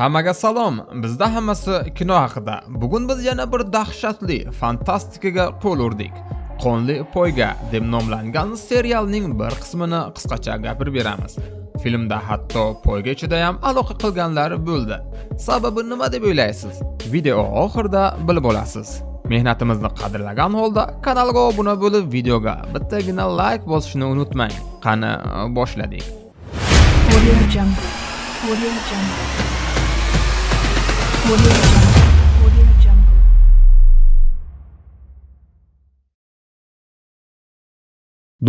Hammaga salom, bizda hammasi kino haqida. Bugun biz yana bir dahshatli fantastikaga qo'l urdik. Konli Poyga deb nomlangan serialning bir qismini qisqacha gapirib beramiz. Filmda hatto poyga ichida ham aloqa qilganlar bo'ldi. Sababi nima deb o'ylaysiz? Video oxirida bilib olasiz. Mehnatimizni qadrlagan holda kanalga obuna bo'lib, videoga bittagina like bosishni unutmang. Qani boshladik.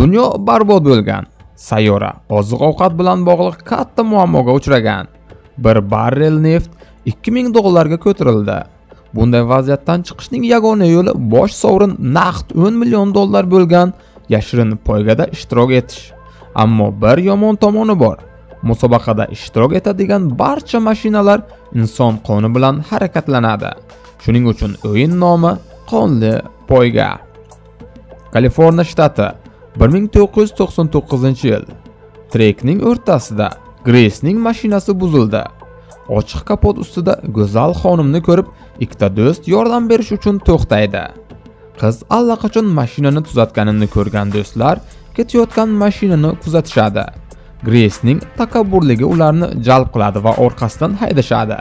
Dunyo barbod bo'lgan, sayyora oziq-ovqat bilan bog'liq katta muammoga uchragan. Bir barrel neft $2000 ga ko'tarildi. Bunday vaziyatdan chiqishning yagona yo'li bosh sovrin naqd $10 million bo'lgan yashirin poygada ishtirok etish. Ammo bir yomon tomoni bor. Musobaqada ishtirok etadigan barcha mashinalar inson qoni bilan harakatlanadi. Shuning uchun o'yin nomi Konli Poyga. Kaliforniya shtati 1999-yil. Trekning o'rtasida Grace ning mashinasi buzildi. Ochiq kapot ustida go'zal xonimni ko'rib, ikkita do'st yordam berish uchun to'xtaydi. Qiz allaqachon mashinani tuzatganini ko'rgan do'stlar ketayotgan mashinani kuzatishadi. Grace ning takabburligi ularni jalb qiladi va orqasidan haydashadi.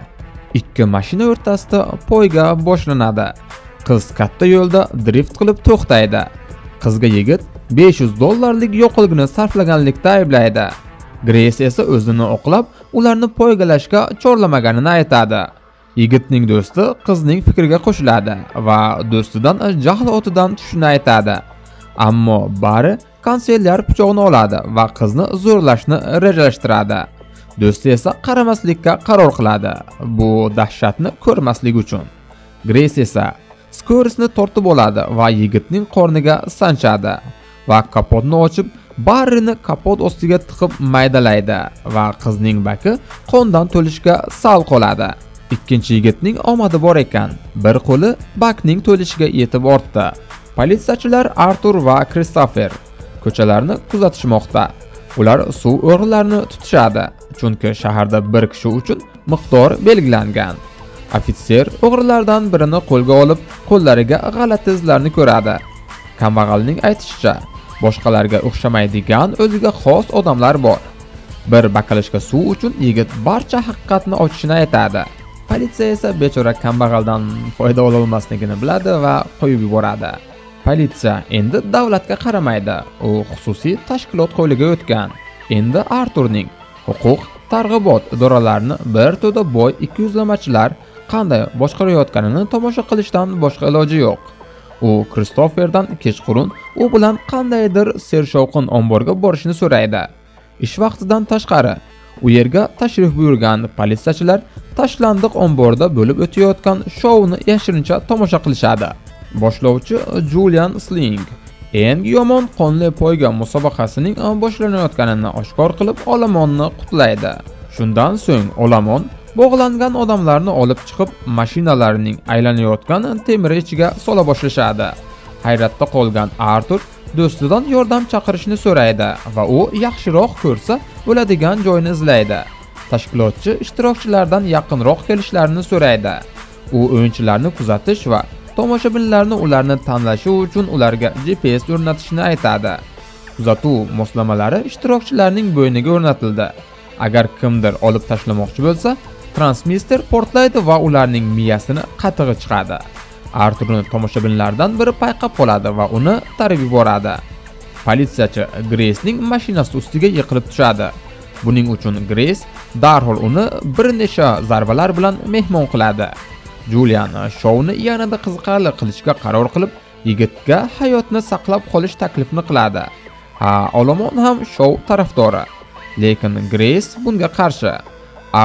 Ikki mashina o'rtasida poyga boshlanadi. Qiz katta yo'lda drift qilib to'xtaydi. Qizga yigit $500 lik yo'qligini sarflaganlikda ayblaydi. Grace esa o'zini oqlab, ularni poygalashga chorlamaganini aytadi. Yigitning do'sti qizning fikriga qo'shiladi va do'stidan jahl otidan tushini aytadi. Ammo bari kansellyer pichoqni oladi va qizni zo'rlashni rejalashtiradi. Do'sti esa qaramaslikka qaror qiladi, bu dahshatni ko'rmaslik uchun. Grace esa skorsni tortib oladi va yigitning qorniga sanchadi va kapotni ochib, barrini kapot ostiga tiqib maydalaydi va qizning baki qondan to'lishga sal qoladi. Ikkinchi yigitning omadi bor ekan, bir qo'li bakning to'lishiga yetib ortdi. Politsiyachilar Arthur va Christopher ko'chalarni kuzatishmoqda. Ular suv o'g'rilarini tutishadi, chunki shaharda bir kishi uchun miqdor belgilangan. Ofitser o'g'rilardan birini qo'lga olib, qo'llariga g'alati izlarni ko'radi. Kambag'alning aytishicha, boshqalarga o'xshamaydigan o'ziga xos odamlar bor. Bir baqilishga suv uchun yigit barcha haqiqatni ochishni aytadi. Politsiya esa bechora kambag'aldan foyda ola olmasligini biladi va qo'yib yuboradi. Politsiya endi davlatga qaramaydi. U xususiy tashkilot qo'liga o'tgan. Endi Arthurning huquq targ'ibot idoralarini bir to'da boy 200lamachilar qanday boshqarayotganini tomosha qilishdan boshqa iloji yo'q. U Christopherdan kechqurun u bilan qandaydir sershovqin omborga borishni so'raydi. Ish vaqtidan tashqari u yerga tashrif buyurgan politsiyachilar tashlandiq omborda bo'lib o'tayotgan shouni yashirincha tomosha qilishadi. Boshlovchi Julian Sling eng yomon Konli Poyga musobaqasining boshlanayotganini oshkor qilib, olamonni qutlaydi. Shundan so'ng olamon bog'langan odamlarni olib chiqib, mashinalarining aylanayotgan temir ichiga sola boshlashadi. Hayratda qolgan Arthur do'stidan yordam chaqirishni so'raydi va u yaxshiroq ko'rsa bo'ladigan joyni izlaydi. Tashkilotchi ishtirokchilardan yaqinroq kelishlarini so'raydi. U o'yinchilarni kuzatish va tomoshabinlarni ularni tanlashi uchun ularga GPS o'rnatishni aytadi. Kuzatuv moslamalari ishtirokchilarning bo'yniga o'rnatildi. Agar kimdir olib tashlamoqchi bo'lsa, transmitter portlaydi va ularning miyasini qatig'i chiqadi. Arthurni tomoshabinlardan biri payqab qoladi va uni tarib yuboradi. Politsiyachi Grace ning mashinasi ustiga yiqilib tushadi. Buning uchun Grace darhol uni bir necha zarbalar bilan mehmon qiladi. Julian shouni yanada qiziqarli qilishga qaror qilib, yigitga hayotni saqlab qolish taklifini qiladi. Ha, olomon ham shou tarafdori. Lekin Grace bunga qarshi.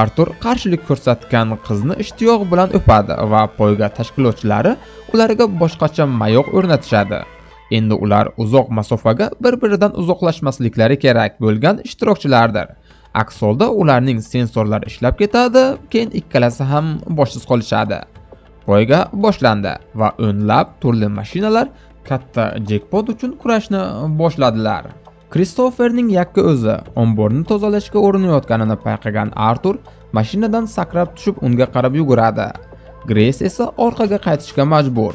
Arthur qarshilik ko'rsatgan qizni ishtiyoq bilan o'padi va poyga tashkilotchilari ularga boshqacha mayoq o'rnatishadi. Endi ular uzoq masofaga bir-biridan uzoqlashmasliklari kerak bo'lgan ishtirokchilardir. Aks holda ularning sensorlari ishlab ketadi, keyin ikkalasi ham boshsiz qolishadi. Poyga boshlandi va o'nlab turli mashinalar katta jekpot uchun kurashni boshladilar. Christopherning yakka o'zi omborni tozalashga urinayotganini payqagan Arthur mashinadan sakrab tushib unga qarab yuguradi. Grace esa orqaga qaytishga majbur.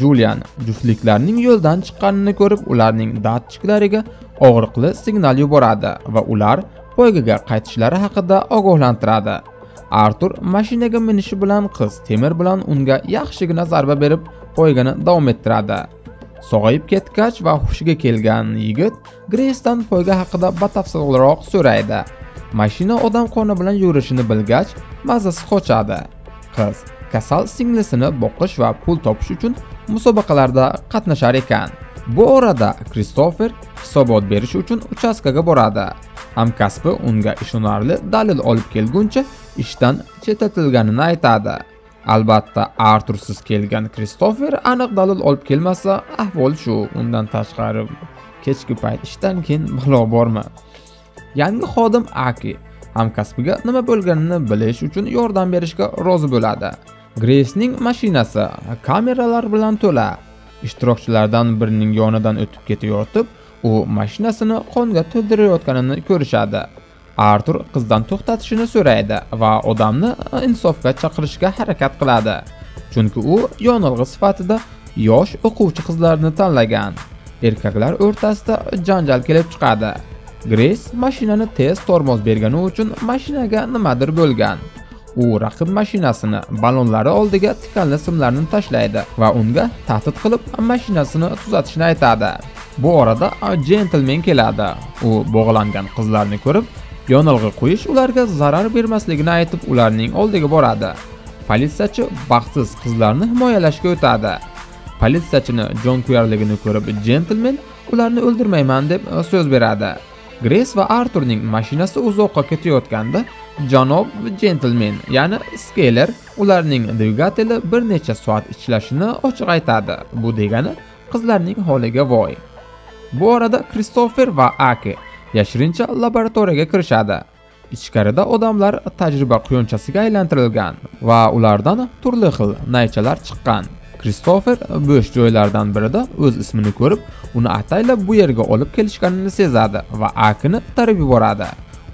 Julian juftliklarning yo'ldan chiqqanini ko'rib, ularning datchiklariga og'riqli signal yuboradi va ular poygaga qaytishlari haqida ogohlantiradi. Arthur mashinaga minishi bilan qiz temir bilan unga yaxshigina zarba berib, poygani davom ettiradi. Sog'ayib ketgach va hushiga kelgan yigit Grace'dan poyga haqida batafsilroq so'raydi. Mashina odam qoni bilan yurishini bilgach, mazasi qochadi. Qiz kasal singlisini boqish va pul topish uchun musobaqalarda qatnashar ekan. Bu orada Christopher hisobot berish uchun uchastkaga boradi. Hamkasbi unga ishonarli dalil olib kelguncha ishdan chetlatilganini aytadi. Albatta, Arthursiz kelgan Christopher aniq dalil olib kelmasa, ahvol shu. Undan tashqari, kechki payt ishdan keyin balo bormi? Yangi xodim Aki hamkasbiga nima bo'lganini bilish uchun yordam berishga rozi bo'ladi. Grace'ning mashinasi kameralar bilan to'la. Ishtirokchilardan birining yonidan o'tib ketayotib, u mashinasini qonga to'ldirayotganini ko'rishadi. Arthur qizdan to'xtatishini so'raydi va odamni insofga chaqirishga harakat qiladi, chunki u yonilg'i sifatida yosh o'quvchi qizlarni tanlagan. Erkaklar o'rtasida janjal kelib chiqadi. Grace mashinani tez tormoz bergani uchun mashinaga nimadir bo'lgan. U raqib mashinasini ballonlari oldiga tikanli simlarni tashlaydi va unga tahdid qilib mashinasini tuzatishni aytadi. Bu orada gentleman keladi. U bog'langan qizlarni ko'rib, yonilg'i qo'yish ularga zarar bermasligini aytib, ularning oldiga boradi. Politsiyachi baxtsiz qizlarni himoyalashga o'tadi. Politsiyachini jonkuyarligini ko'rib, gentleman ularni o'ldirmayman deb so'z beradi. Grace va Arthurning mashinasi uzoqqa ketayotganda, janob gentleman, ya'ni Skeller, ularning dvigateli bir necha soat ishlashini ochiq aytadi. Bu degani qizlarning holiga voy. Bu orada Christopher va Aki yashirincha laboratoriyaga kirishadi. Ichkarida odamlar tajriba quyonchasiga aylantirilgan va ulardan turli xil naychalar chiqqan. Christopher bo'sh joylardan birida o'z ismini ko'rib, uni ataylab bu yerga olib kelishganini sezadi va Akini tarib yuboradi.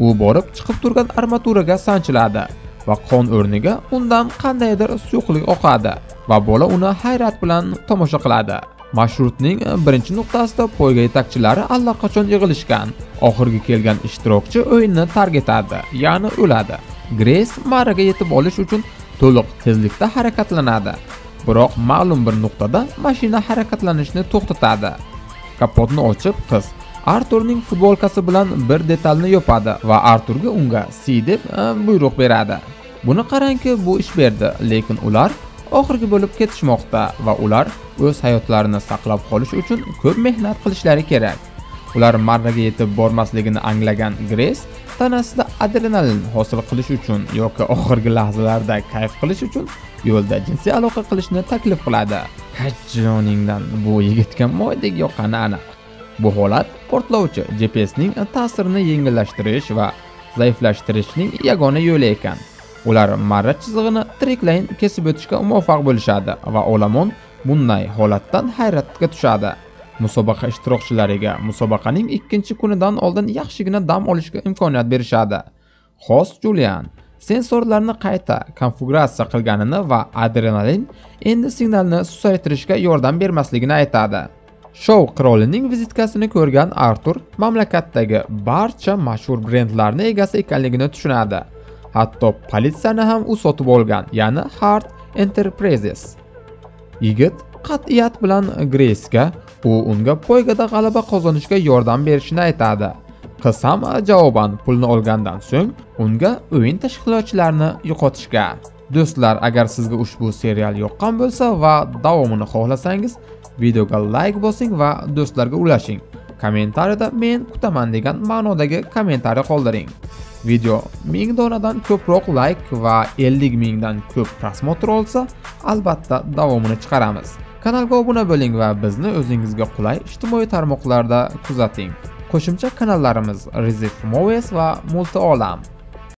U borib chiqib turgan armaturaga sanchiladi va qon o'rniga undan qandaydir suyuqlik oqadi va bola uni hayrat bilan tomosha qiladi. Mashrutning birinchi nuqtasida poyga yetakchilari allaqachon yig'ilishgan. Oxirgi kelgan ishtirokchi o'yinni tark etadi, ya'ni o'ladi. Grace maraga yetib olish uchun to'liq tezlikda harakatlanadi, biroq ma'lum bir nuqtada mashina harakatlanishni to'xtatadi. Kapotni ochib, qiz Arthurning futbolkasi bilan bir detalni yopadi va Arthurga unga "C" deb buyruq beradi. Buni qarangki, bu ish berdi, lekin ular oxirgi bo'lib ketishmoqda va ular o'z hayotlarini saqlab qolish uchun ko'p mehnat qilishlari kerak. Ular marraga yetib bormasligini anglagan Grace tanasida adrenalin hosil qilish uchun yoki oxirgi lahzalarda kayf qilish uchun yo'lda jinsiy aloqa qilishni taklif qiladi. Hajjoningdan, bu yigitga moydek yoqani aniq. Bu holat portlovchi GPSning ta'sirini yengillashtirish va zaiflashtirishning yagona yo'li ekan. Ular marra chizig'ini tiriklayin kesib o'tishga muvaffaq bo'lishadi va olomon bunday holatdan hayratga tushadi. Musobaqa ishtirokchilariga musobaqaning 2-kunidan oldin yaxshigina dam olishga imkoniyat berishadi. Xo'sh, Julian sensorlarni qayta konfiguratsiya qilganini va adrenalin endi signalni susaytirishga yordam bermasligini aytadi. Show qirolining vizitkasini ko'rgan Arthur mamlakatdagi barcha mashhur brendlarning egasi ekanligini tushunadi. Hatto politsiyani ham u sotib olgan, ya'ni Hard Enterprises. Yigit qat'iyat bilan Grace'ga unga poygada g'alaba qozonishga yordam berishini aytadi. Qiz ham javoban pulni olgandan so'ng unga o'yin tashkilotchilarini yo'qotishga. Do'stlar, agar sizga ushbu serial yoqqan bo'lsa va davomini xohlasangiz, videoga like bosing va do'stlarga ulashing. Kommentariyada "men kutaman" degan ma'nodagi kommentariy qoldiring. Video 1000 donadan ko'proq like va 50,000 dan ko'p prosmotr olsa, albatta davomini chiqaramiz. Kanalga obuna bo'ling va bizni o'zingizga qulay ijtimoiy tarmoqlarda kuzating. Qo'shimcha kanallarimiz Rizif Movies va Multi Olam.